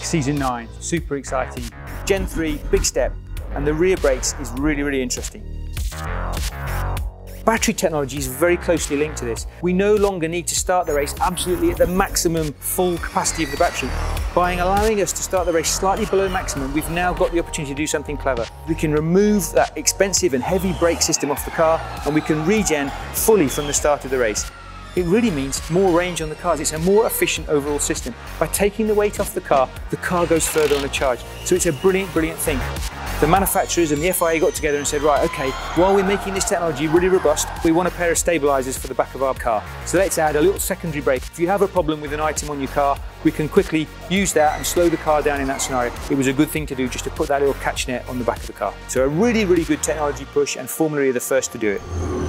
Season 9, super exciting. Gen 3, big step, and the rear brakes is really interesting. Battery technology is very closely linked to this. We no longer need to start the race absolutely at the maximum full capacity of the battery. By allowing us to start the race slightly below maximum, we've now got the opportunity to do something clever. We can remove that expensive and heavy brake system off the car, and we can regen fully from the start of the race. It really means more range on the cars. It's a more efficient overall system. By taking the weight off the car goes further on a charge. So it's a brilliant thing. The manufacturers and the FIA got together and said, right, okay, while we're making this technology really robust, we want a pair of stabilisers for the back of our car. So let's add a little secondary brake. If you have a problem with an item on your car, we can quickly use that and slow the car down in that scenario. It was a good thing to do just to put that little catch net on the back of the car. So a really good technology push, and Formula E are the first to do it.